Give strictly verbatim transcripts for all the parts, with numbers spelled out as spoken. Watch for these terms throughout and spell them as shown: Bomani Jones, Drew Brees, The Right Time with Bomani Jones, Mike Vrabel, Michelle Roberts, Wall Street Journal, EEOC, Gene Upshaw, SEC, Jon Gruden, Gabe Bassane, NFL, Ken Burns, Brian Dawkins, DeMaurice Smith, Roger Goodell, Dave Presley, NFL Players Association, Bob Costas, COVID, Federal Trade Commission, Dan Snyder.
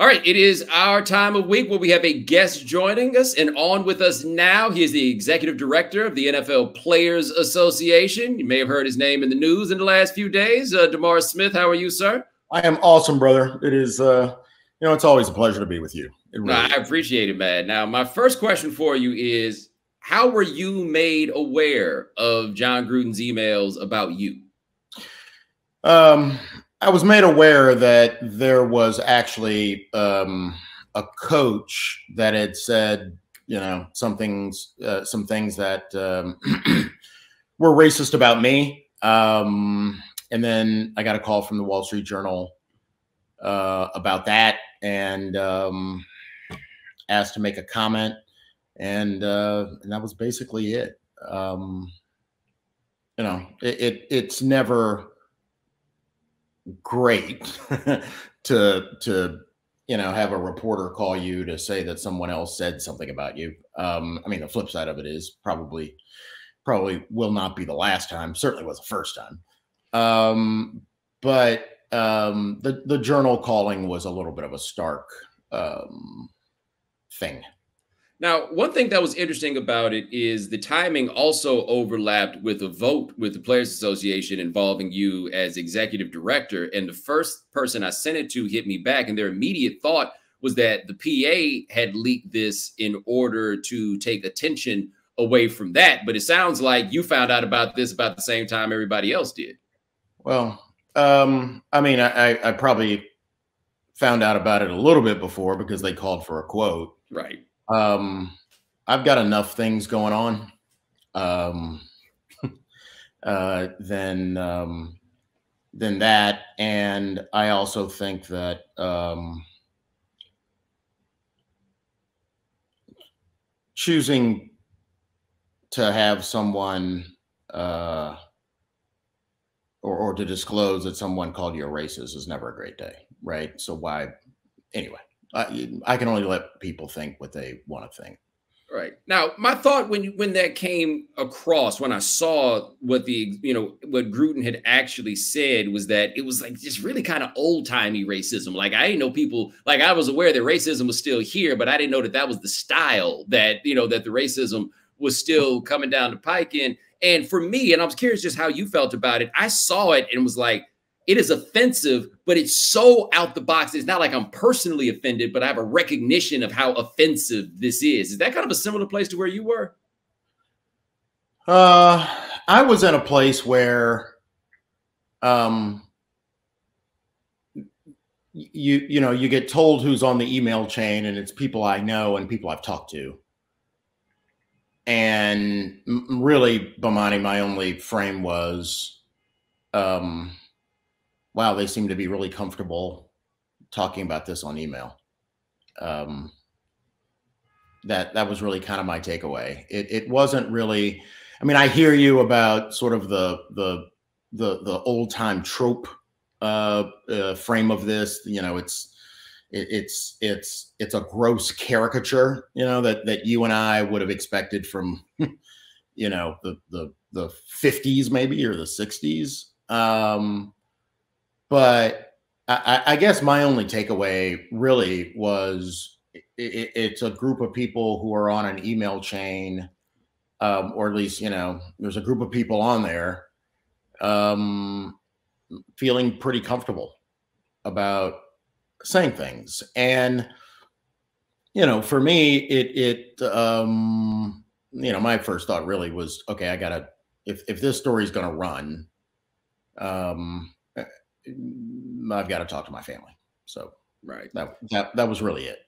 All right, it is our time of week where we have a guest joining us, and on with us now, he is the executive director of the N F L Players Association. You may have heard his name in the news in the last few days. Uh, DeMaurice Smith, how are you, sir? I am awesome, brother. It is, uh, you know, it's always a pleasure to be with you. It really no, I appreciate it, man. Now, my first question for you is, how were you made aware of Jon Gruden's emails about you? Um... I was made aware that there was actually um, a coach that had said, you know, some things, uh, some things that um, were racist about me. Um, and then I got a call from the Wall Street Journal uh, about that, and um, asked to make a comment. And, uh, and that was basically it. Um, you know, it, it it's never great to to you know have a reporter call you to say that someone else said something about you. Um, I mean, the flip side of it is probably probably will not be the last time. Certainly was the first time. Um, but um, the the journal calling was a little bit of a stark um, thing. Now, one thing that was interesting about it is the timing also overlapped with a vote with the Players Association involving you as executive director. And the first person I sent it to hit me back, and their immediate thought was that the P A had leaked this in order to take attention away from that. But it sounds like you found out about this about the same time everybody else did. Well, um, I mean, I, I probably found out about it a little bit before because they called for a quote. Right. Um, I've got enough things going on, um, uh, than, um, than that. And I also think that, um, choosing to have someone, uh, or, or to disclose that someone called you a racist is never a great day. Right. So why, anyway. I, I can only let people think what they want to think. Right. Now, my thought when when that came across, when I saw what the, you know, what Gruden had actually said was that it was like just really kind of old timey racism. Like, I didn't know people, like I was aware that racism was still here, but I didn't know that that was the style that, you know, that the racism was still coming down the pike in. And for me, and I was curious just how you felt about it, I saw it and was like, it is offensive, but it's so out the box. It's not like I'm personally offended, but I have a recognition of how offensive this is. Is that kind of a similar place to where you were? Uh, I was in a place where, um, you you know, you get told who's on the email chain, and it's people I know and people I've talked to. And really, Bomani, my only frame was, um. wow, they seem to be really comfortable talking about this on email. Um, that that was really kind of my takeaway. It it wasn't really. I mean, I hear you about sort of the the the the old time trope uh, uh, frame of this. You know, it's it, it's it's it's a gross caricature. You know that that you and I would have expected from, you know, the the the fifties maybe, or the sixties. Um, But I, I guess my only takeaway really was it, it's a group of people who are on an email chain, um, or at least, you know, there's a group of people on there um, feeling pretty comfortable about saying things. And, you know, for me, it, it um, you know, my first thought really was, okay, I got to, if, if this story's going to run, um, I've got to talk to my family. So right. That, that, that was really it.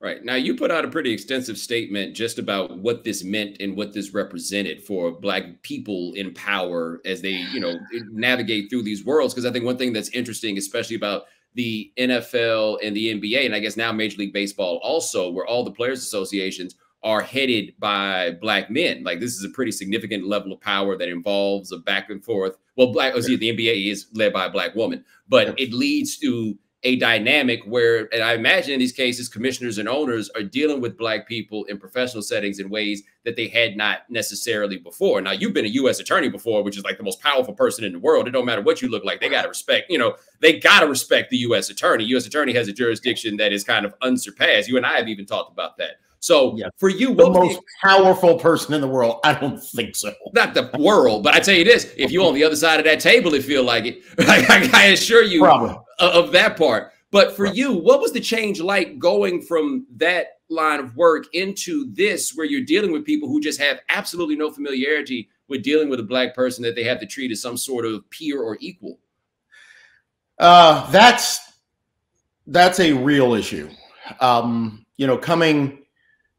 Right. Now, you put out a pretty extensive statement just about what this meant and what this represented for Black people in power as they, you know, navigate through these worlds. Because I think one thing that's interesting, especially about the N F L and the N B A, and I guess now Major League Baseball also, where all the players' associations are headed by Black men. Like, this is a pretty significant level of power that involves a back and forth. Well, black, oh, see, the N B A is led by a Black woman, but it leads to a dynamic where, and I imagine in these cases, commissioners and owners are dealing with Black people in professional settings in ways that they had not necessarily before. Now, you've been a U S attorney before, which is like the most powerful person in the world. It don't matter what you look like. They got to respect, you know, they got to respect the U S attorney. U S attorney has a jurisdiction that is kind of unsurpassed. You and I have even talked about that. So yeah. for you, the most the, powerful person in the world, I don't think so. Not the world, but I tell you this: if you're on the other side of that table, it feel like it. I, I assure you Probably. of that part. But for right. you, what was the change like going from that line of work into this, where you're dealing with people who just have absolutely no familiarity with dealing with a Black person that they have to treat as some sort of peer or equal? Uh, that's that's a real issue. Um, you know, coming.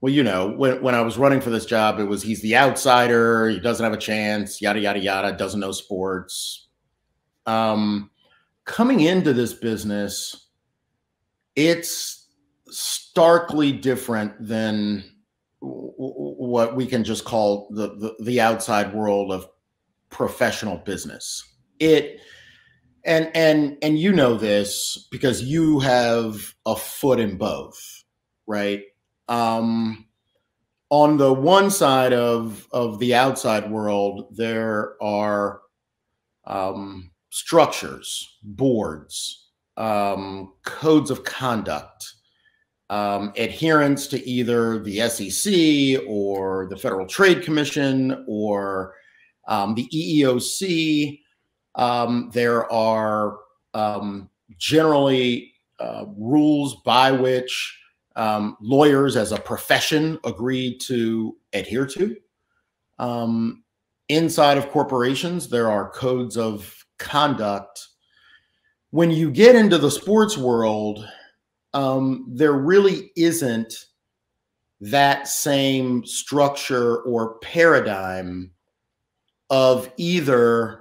Well, you know, when, when I was running for this job, it was he's the outsider. He doesn't have a chance, yada, yada, yada, doesn't know sports. Um, coming into this business, it's starkly different than w w what we can just call the, the, the outside world of professional business. It and, and, and you know this because you have a foot in both, right? Um, on the one side of, of the outside world, there are, um, structures, boards, um, codes of conduct, um, adherence to either the S E C or the Federal Trade Commission or, um, the E E O C. Um, there are, um, generally, uh, rules by which, Um, lawyers as a profession agree to adhere to. Um, inside of corporations, there are codes of conduct. When you get into the sports world, um, there really isn't that same structure or paradigm of either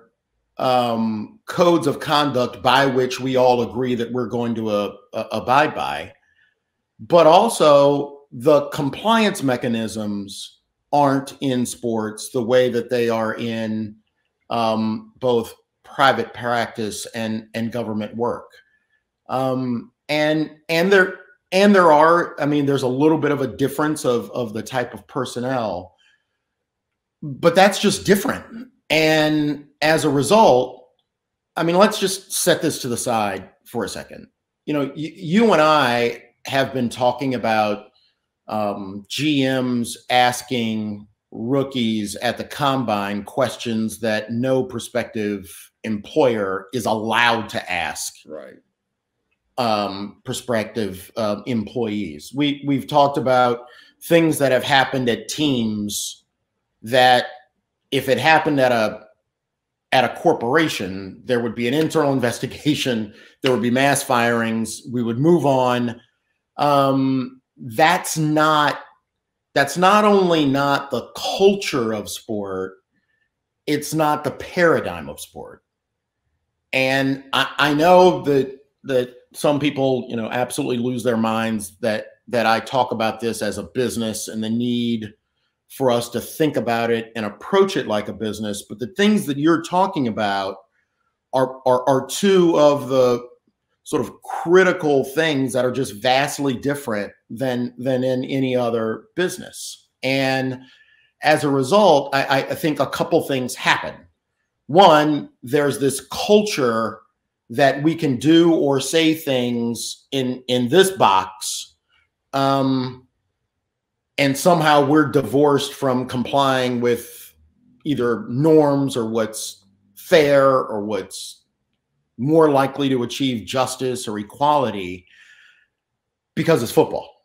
um, codes of conduct by which we all agree that we're going to uh, uh, abide by. But also the compliance mechanisms aren't in sports the way that they are in um, both private practice and and government work. Um, and and there and there are, I mean, there's a little bit of a difference of of the type of personnel, but that's just different. And as a result, I mean, let's just set this to the side for a second. You know, you and I have been talking about um, G Ms asking rookies at the combine questions that no prospective employer is allowed to ask. Right. Um, prospective uh, employees. We we've talked about things that have happened at teams that, if it happened at a at a corporation, there would be an internal investigation. There would be mass firings. We would move on. Um, that's not, that's not only not the culture of sport, it's not the paradigm of sport. And I, I know that, that some people, you know, absolutely lose their minds that, that I talk about this as a business and the need for us to think about it and approach it like a business. But the things that you're talking about are, are, are two of the sort of critical things that are just vastly different than than in any other business. And as a result, I, I think a couple things happen. One, there's this culture that we can do or say things in, in this box, um, and somehow we're divorced from complying with either norms or what's fair or what's more likely to achieve justice or equality because it's football.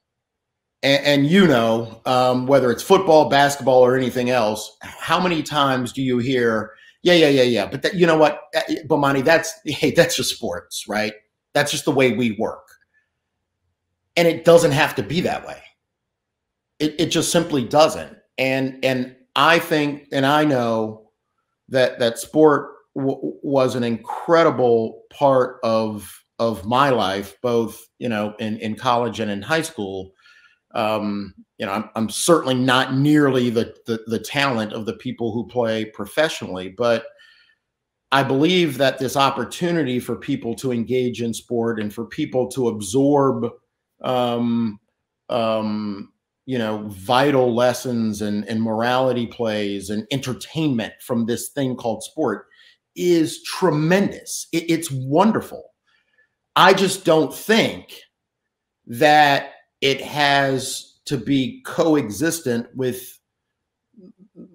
And, and you know, um, whether it's football, basketball, or anything else, how many times do you hear, yeah, yeah, yeah, yeah, but that, you know what, Bomani, that's, hey, that's just sports, right? That's just the way we work. And it doesn't have to be that way. It, it just simply doesn't. And, and I think, and I know that, that sport was an incredible part of of my life, both you know in in college and in high school. Um, you know, I'm, I'm certainly not nearly the, the the talent of the people who play professionally, but I believe that this opportunity for people to engage in sport and for people to absorb, um, um, you know, vital lessons and, and morality plays and entertainment from this thing called sport is tremendous. It, it's wonderful. I just don't think that it has to be coexistent with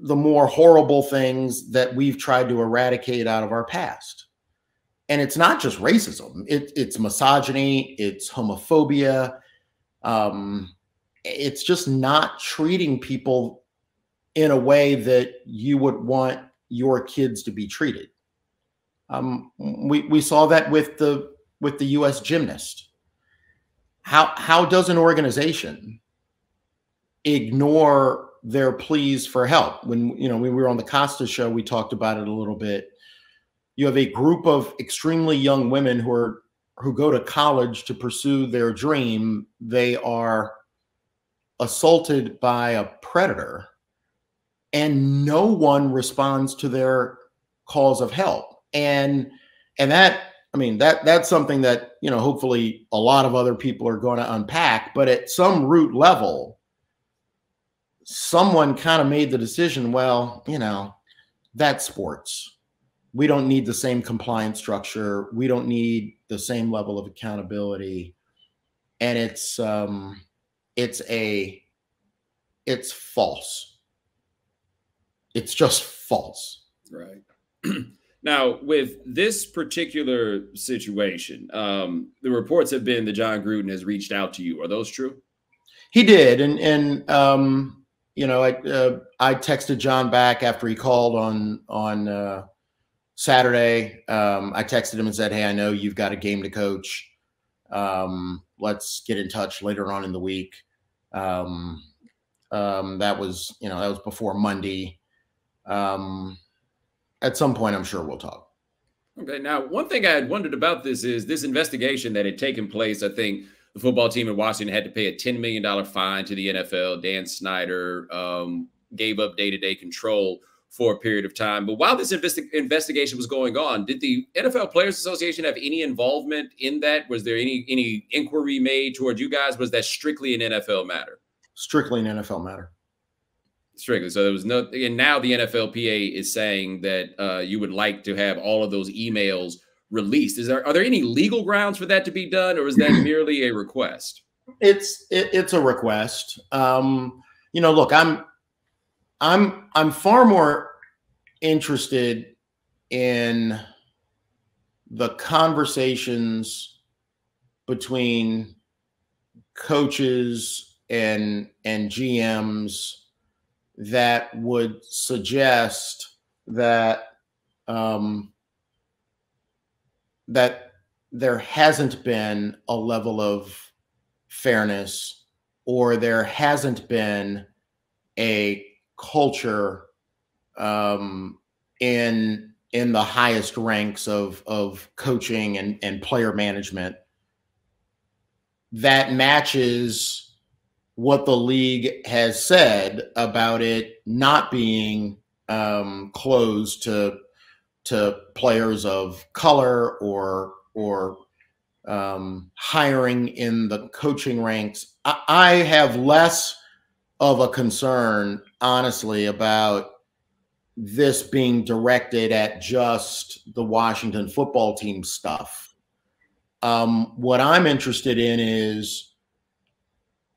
the more horrible things that we've tried to eradicate out of our past. And it's not just racism. It, it's misogyny. It's homophobia. Um, it's just not treating people in a way that you would want your kids to be treated. Um, we, we saw that with the, with the U S gymnast. How, how does an organization ignore their pleas for help? When, you know, we were on the Costas show, we talked about it a little bit. You have a group of extremely young women who are, who go to college to pursue their dream. They are assaulted by a predator and no one responds to their calls of help. And, and that, I mean, that, that's something that, you know, hopefully a lot of other people are going to unpack, but at some root level, someone kind of made the decision, well, you know, that's sports. We don't need the same compliance structure. We don't need the same level of accountability. And it's, um, it's a, it's false. It's just false. Right. Now, with this particular situation, um, the reports have been that Jon Gruden has reached out to you. Are those true? He did. And, and, um, you know, I uh, I texted Jon back after he called on on uh, Saturday. Um, I texted him and said, "Hey, I know you've got a game to coach. Um, let's get in touch later on in the week." Um, um, that was, you know, that was before Monday. Um, at some point, I'm sure we'll talk. Okay. Now, one thing I had wondered about this is this investigation that had taken place. I think the football team in Washington had to pay a ten million dollar fine to the N F L. Dan Snyder um, gave up day-to-day control for a period of time. But while this investi investigation was going on, did the N F L Players Association have any involvement in that? Was there any any inquiry made toward you guys? Was that strictly an N F L matter? Strictly an N F L matter. Strictly. So there was no. And now the N F L P A is saying that uh, you would like to have all of those emails released. Is there, are there any legal grounds for that to be done, or is that merely a request? It's it, it's a request. Um, you know, look, I'm I'm I'm far more interested in the conversations between coaches and and G Ms that would suggest that um, that there hasn't been a level of fairness, or there hasn't been a culture um, in in the highest ranks of, of coaching and, and player management that matches what the league has said about it not being um, closed to to players of color or or um, hiring in the coaching ranks. I, I have less of a concern, honestly, about this being directed at just the Washington football team stuff. Um, what I'm interested in is,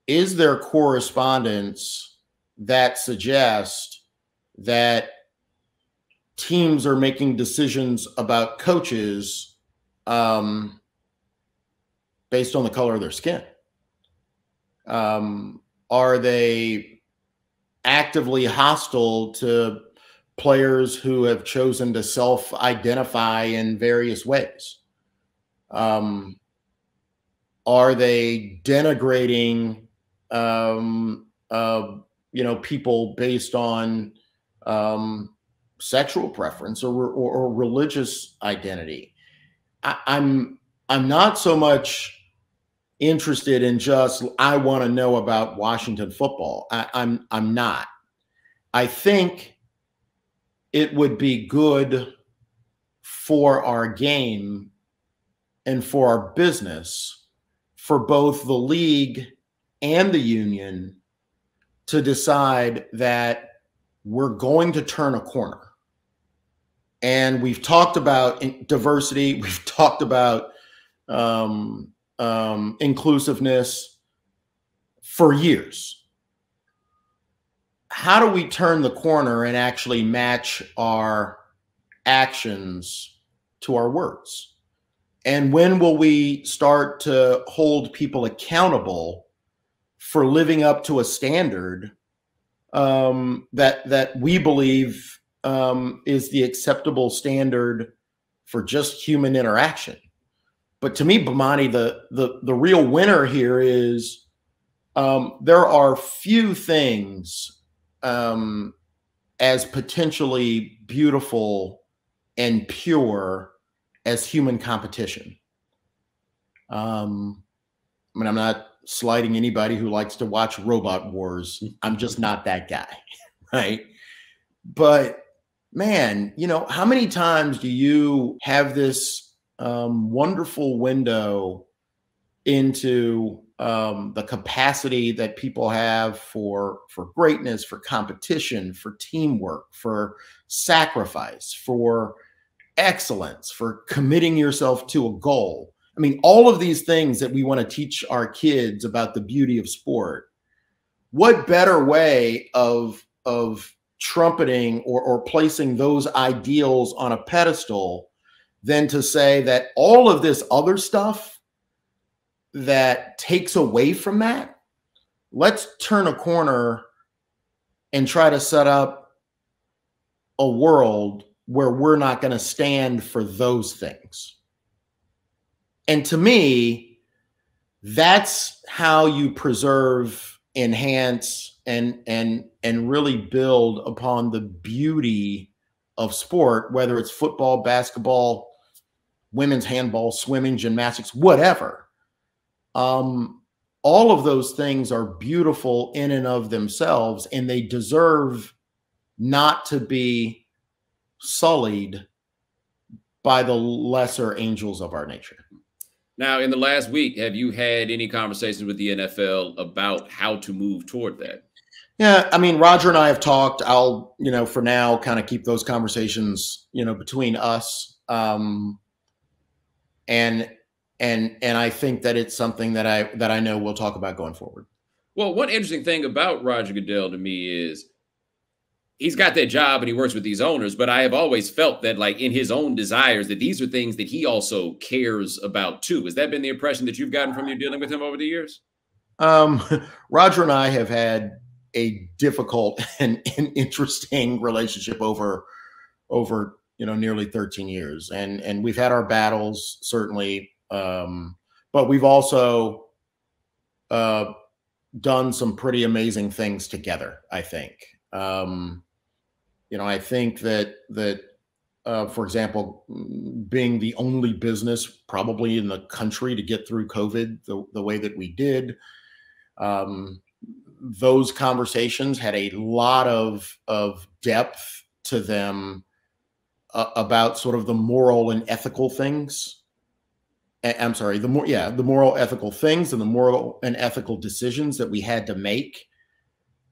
is there correspondence that suggests that teams are making decisions about coaches um, based on the color of their skin? Um, are they actively hostile to players who have chosen to self-identify in various ways? Um, are they denigrating, um, uh, you know, people based on um, sexual preference or, or, or religious identity? I, I'm I'm not so much interested in just I want to know about Washington football. I, I'm I'm not. I think it would be good for our game and for our business, for both the league and the union to decide that we're going to turn a corner. And we've talked about diversity. We've talked about um, um, inclusiveness for years. How do we turn the corner and actually match our actions to our words? And when will we start to hold people accountable for living up to a standard um, that that we believe um, is the acceptable standard for just human interaction? But to me, Bomani, the the the real winner here is um, there are few things Um, as potentially beautiful and pure as human competition. Um, I mean, I'm not slighting anybody who likes to watch robot wars. I'm just not that guy, right? But man, you know, how many times do you have this um, wonderful window into um, the capacity that people have for, for greatness, for competition, for teamwork, for sacrifice, for excellence, for committing yourself to a goal. I mean, all of these things that we want to teach our kids about the beauty of sport, what better way of, of trumpeting or, or placing those ideals on a pedestal than to say that all of this other stuff that takes away from that, let's turn a corner and try to set up a world where we're not going to stand for those things. And to me, that's how you preserve, enhance, and, and, and really build upon the beauty of sport, whether it's football, basketball, women's handball, swimming, gymnastics, whatever. Um, all of those things are beautiful in and of themselves, and they deserve not to be sullied by the lesser angels of our nature. Now, in the last week, have you had any conversations with the N F L about how to move toward that? Yeah, I mean, Roger and I have talked. I'll, you know, for now, kind of keep those conversations, you know, between us. Um, and And and I think that it's something that I that I know we'll talk about going forward. Well, one interesting thing about Roger Goodell to me is he's got that job and he works with these owners. But I have always felt that, like, in his own desires, that these are things that he also cares about, too. Has that been the impression that you've gotten from your dealing with him over the years? Um, Roger and I have had a difficult and, and interesting relationship over over, you know, nearly thirteen years. And and we've had our battles, certainly. Um, but we've also uh, done some pretty amazing things together, I think. Um, you know, I think that, that uh, for example, being the only business probably in the country to get through COVID the, the way that we did, um, those conversations had a lot of, of depth to them uh, about sort of the moral and ethical things. I'm sorry, the more, yeah, the moral ethical things and the moral and ethical decisions that we had to make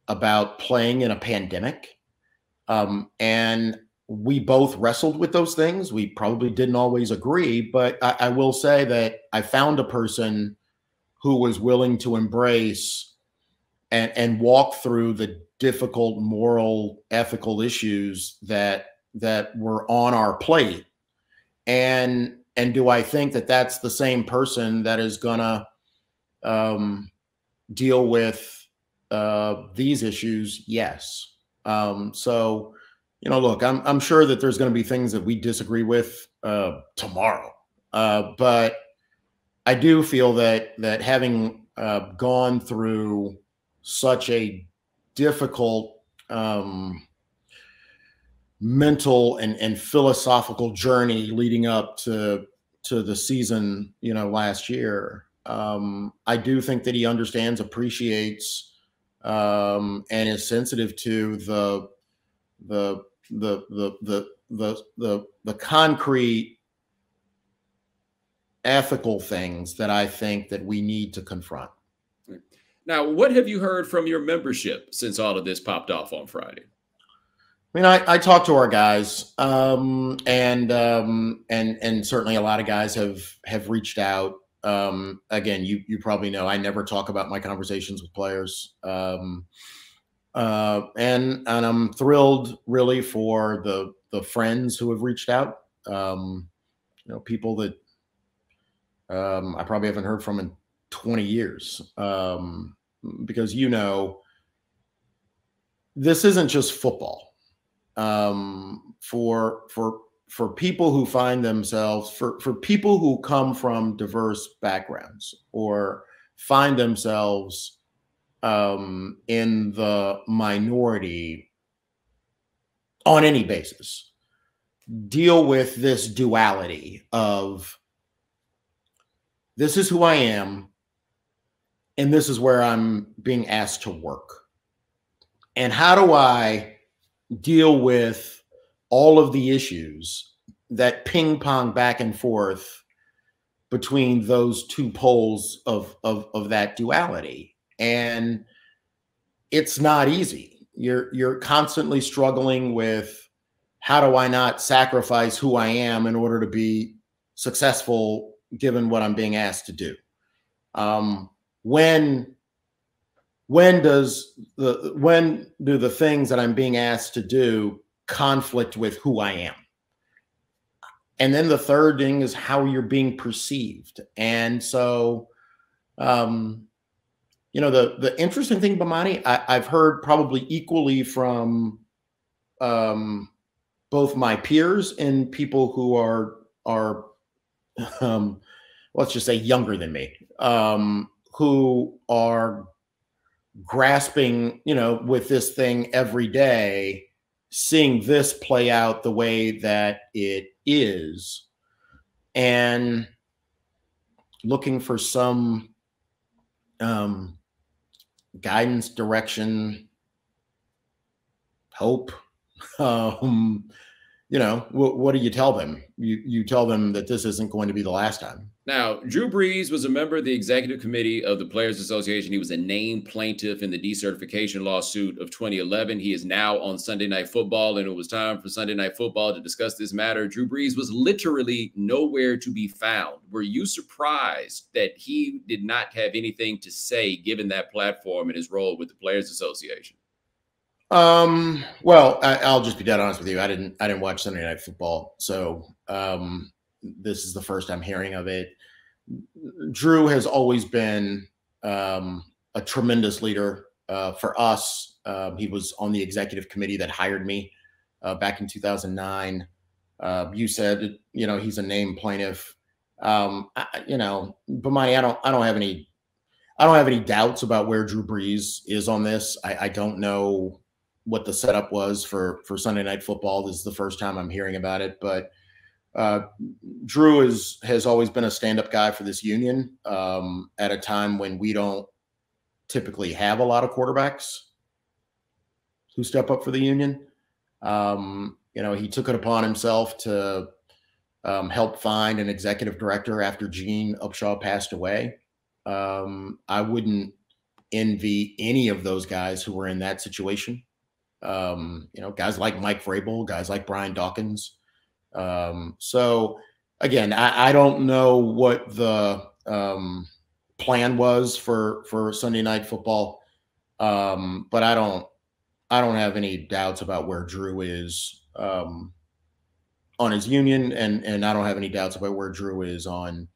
about playing in a pandemic. Um, and we both wrestled with those things. We probably didn't always agree, but I, I will say that I found a person who was willing to embrace and, and walk through the difficult moral, ethical issues that, that were on our plate. And, And do I think that that's the same person that is going to um, deal with uh, these issues? Yes. Um, so, you know, look, I'm, I'm sure that there's going to be things that we disagree with uh, tomorrow. Uh, but I do feel that that having uh, gone through such a difficult um mental and, and philosophical journey leading up to, to the season, you know, last year. Um, I do think that he understands, appreciates, um, and is sensitive to the, the, the, the, the, the the the concrete ethical things that I think that we need to confront. Now, what have you heard from your membership since all of this popped off on Friday? I mean, I, I talked to our guys, um, and um, and and certainly a lot of guys have have reached out. Um, again, you you probably know I never talk about my conversations with players, um, uh, and and I'm thrilled really for the the friends who have reached out. Um, you know, people that um, I probably haven't heard from in twenty years, um, because, you know, this isn't just football. Um, for for for people who find themselves, for for people who come from diverse backgrounds or find themselves um, in the minority on any basis, deal with this duality of this is who I am, and this is where I'm being asked to work. And how do I deal with all of the issues that ping pong back and forth between those two poles of, of, of that duality? And it's not easy. You're, you're constantly struggling with, how do I not sacrifice who I am in order to be successful given what I'm being asked to do? Um, when, when does the, when do the things that I'm being asked to do conflict with who I am? And then the third thing is how you're being perceived. And so, um, you know, the, the interesting thing, Bomani, I, I've heard probably equally from, um, both my peers and people who are, are, Um, let's just say younger than me, um, who are grasping, you know, with this thing every day, seeing this play out the way that it is, and looking for some um, guidance, direction, hope. um, You know, what, what do you tell them? You, you tell them that this isn't going to be the last time. Now, Drew Brees was a member of the executive committee of the Players Association. He was a named plaintiff in the decertification lawsuit of twenty eleven. He is now on Sunday Night Football, and it was time for Sunday Night Football to discuss this matter. Drew Brees was literally nowhere to be found. Were you surprised that he did not have anything to say given that platform and his role with the Players Association? Um, well, I, I'll just be dead honest with you. I didn't, I didn't watch Sunday Night Football. So, um, this is the first I'm hearing of it. Drew has always been, um, a tremendous leader, uh, for us. Um, uh, he was on the executive committee that hired me, uh, back in two thousand nine. Uh, you said, you know, he's a named plaintiff. Um, I, you know, Bomani, I don't, I don't have any, I don't have any doubts about where Drew Brees is on this. I, I don't know what the setup was for, for Sunday Night Football. This is the first time I'm hearing about it, but uh, Drew is, has always been a stand-up guy for this union, um, at a time when we don't typically have a lot of quarterbacks who step up for the union. Um, you know, he took it upon himself to um, help find an executive director after Gene Upshaw passed away. Um, I wouldn't envy any of those guys who were in that situation. Um, you know, guys like Mike Vrabel, guys like Brian Dawkins. Um, so again, I, I don't know what the um, plan was for, for Sunday Night Football. Um, but I don't, I don't have any doubts about where Drew is um, on his union, and, and I don't have any doubts about where Drew is on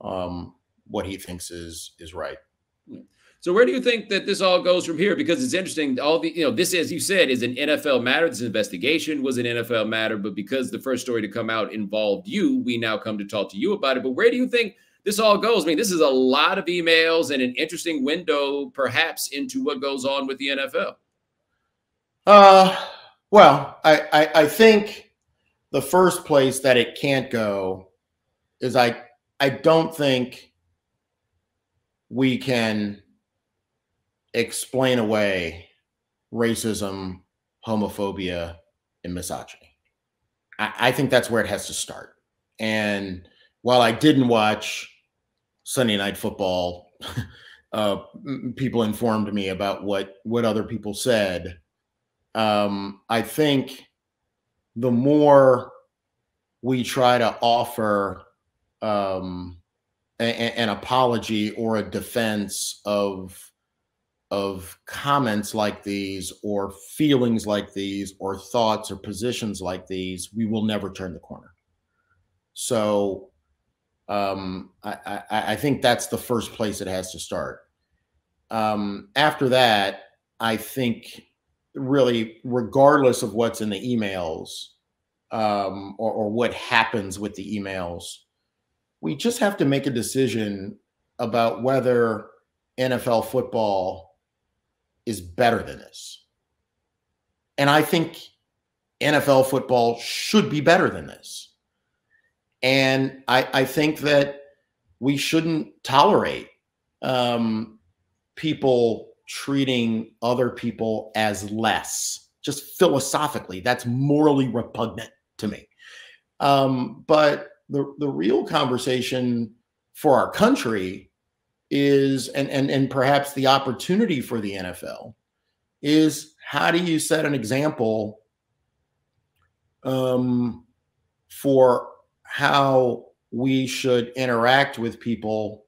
um, what he thinks is, is right. Yeah. So where do you think that this all goes from here? Because it's interesting, all the, you know, this, as you said, is an N F L matter. This investigation was an N F L matter, but because the first story to come out involved you, we now come to talk to you about it. But where do you think this all goes? I mean, this is a lot of emails and an interesting window, perhaps, into what goes on with the N F L. Uh, well, I, I, I think the first place that it can't go is I, I don't think we can explain away racism, homophobia, and misogyny. I, I think that's where it has to start. And while I didn't watch Sunday Night Football, uh, people informed me about what, what other people said. Um, I think the more we try to offer um, a, a, an apology or a defense of of comments like these or feelings like these or thoughts or positions like these, we will never turn the corner. So um, I, I, I think that's the first place it has to start. Um, after that, I think really regardless of what's in the emails um, or, or what happens with the emails, we just have to make a decision about whether N F L football is better than this. And I think N F L football should be better than this. And I, I think that we shouldn't tolerate um, people treating other people as less. Just philosophically, that's morally repugnant to me. Um, but the, the real conversation for our country is, and, and, and perhaps the opportunity for the N F L, is how do you set an example um, for how we should interact with people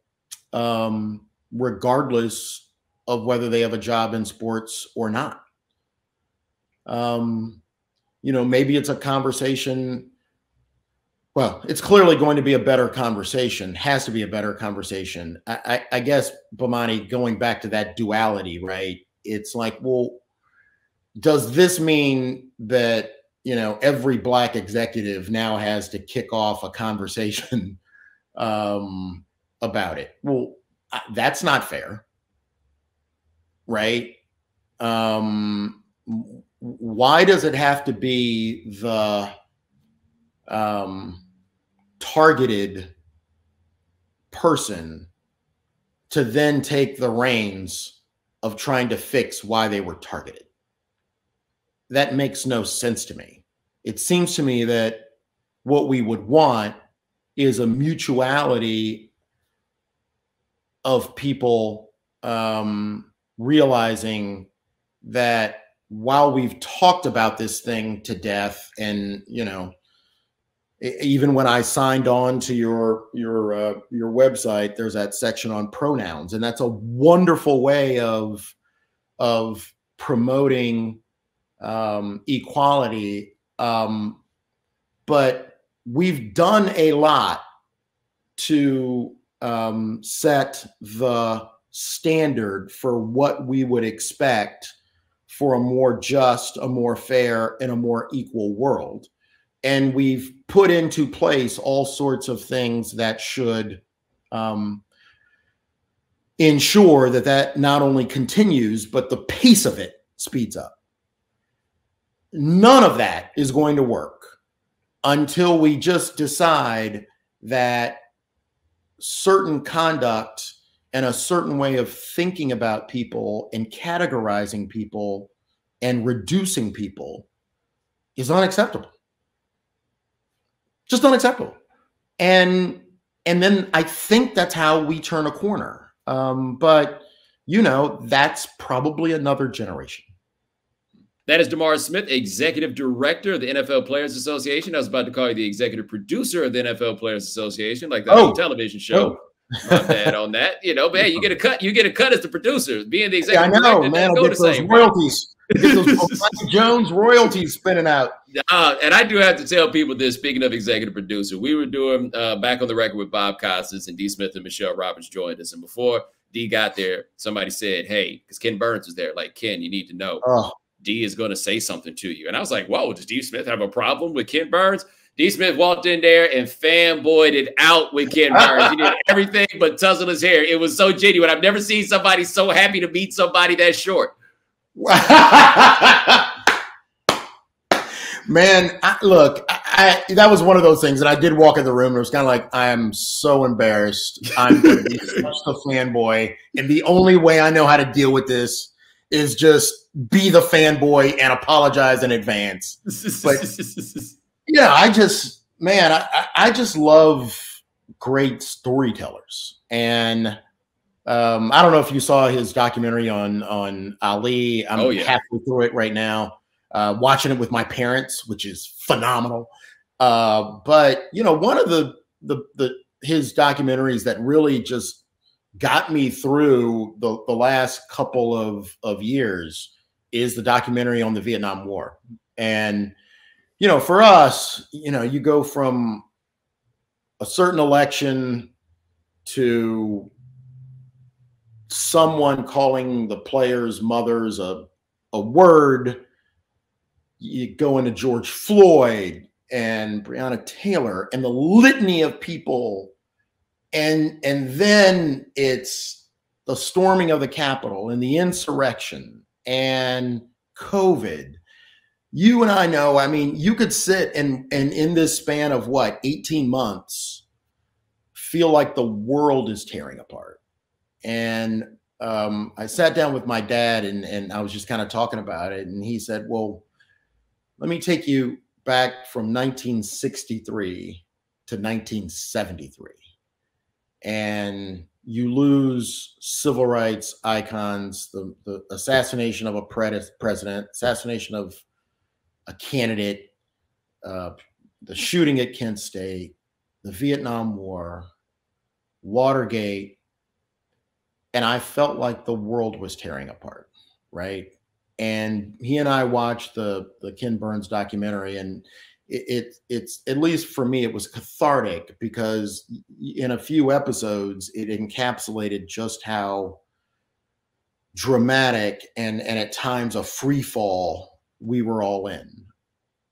um, regardless of whether they have a job in sports or not. Um, you know, maybe it's a conversation. Well, it's clearly going to be a better conversation, has to be a better conversation. I, I, I guess, Bomani, going back to that duality, right? It's like, well, does this mean that, you know, every black executive now has to kick off a conversation um, about it? Well, I, that's not fair, right? Um, why does it have to be the um, targeted person to then take the reins of trying to fix why they were targeted? That makes no sense to me. It seems to me that what we would want is a mutuality of people um, realizing that while we've talked about this thing to death and, you know, even when I signed on to your your uh, your website, there's that section on pronouns, and that's a wonderful way of of promoting um, equality. Um, but we've done a lot to um, set the standard for what we would expect for a more just, a more fair, and a more equal world. And we've put into place all sorts of things that should um, ensure that that not only continues, but the pace of it speeds up. None of that is going to work until we just decide that certain conduct and a certain way of thinking about people and categorizing people and reducing people is unacceptable. Just unacceptable. And and then I think that's how we turn a corner. Um, but, you know, that's probably another generation. That is DeMaurice Smith, Executive Director of the N F L Players Association. I was about to call you the Executive Producer of the N F L Players Association, like the oh. whole television show. Oh. My bad on that. You know, but hey, you get a cut. You get a cut as the producer. Being the Executive yeah, I know, Director, man, I'll go get the those same royalties. Bomani Jones royalties spinning out. Uh, and I do have to tell people this, speaking of executive producer, we were doing uh, Back on the Record with Bob Costas, and D. Smith and Michelle Roberts joined us. And before D got there, somebody said, hey, because Ken Burns was there, like, Ken, you need to know oh. D is going to say something to you. And I was like, whoa, does D. Smith have a problem with Ken Burns? D. Smith walked in there and fanboyed it out with Ken Burns. He did everything but tussle his hair. It was so genuine. I've never seen somebody so happy to meet somebody that short. Man, I, look, I, I, that was one of those things that I did walk in the room and it was kind of like, I am so embarrassed. I'm such the fanboy. And the only way I know how to deal with this is just be the fanboy and apologize in advance. But Yeah, I just, man, I, I just love great storytellers. And um, I don't know if you saw his documentary on on Ali. I'm oh, yeah. halfway through it right now, uh, watching it with my parents, which is phenomenal. Uh, but, you know, one of the, the, the his documentaries that really just got me through the, the last couple of, of years is the documentary on the Vietnam War. And, you know, for us, you know, you go from a certain election to someone calling the players' mothers a, a word. You go into George Floyd and Breonna Taylor and the litany of people. And, and then it's the storming of the Capitol and the insurrection and COVID. You and I know, I mean, you could sit and, and in this span of what, eighteen months, feel like the world is tearing apart. And um, I sat down with my dad and, and I was just kind of talking about it. And he said, well, let me take you back from nineteen sixty-three to nineteen seventy-three. And you lose civil rights icons, the, the assassination of a president, assassination of a candidate, uh, the shooting at Kent State, the Vietnam War, Watergate. And I felt like the world was tearing apart, right? And he and I watched the, the Ken Burns documentary, and it, it, it's, at least for me, it was cathartic because in a few episodes, it encapsulated just how dramatic and, and at times a free fall we were all in.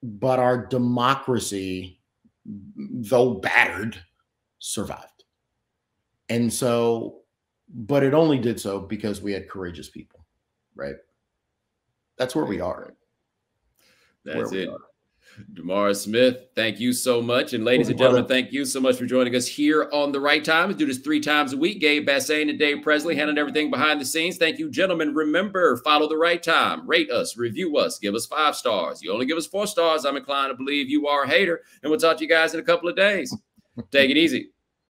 But our democracy, though battered, survived. And so, but it only did so because we had courageous people, right? That's where we are. That's it. DeMaurice Smith, thank you so much. And ladies and gentlemen, thank you so much for joining us here on The Right Time. We do this three times a week. Gabe Bassane and Dave Presley handling everything behind the scenes. Thank you, gentlemen. Remember, follow The Right Time. Rate us, review us, give us five stars. You only give us four stars, I'm inclined to believe you are a hater. And we'll talk to you guys in a couple of days. Take it easy.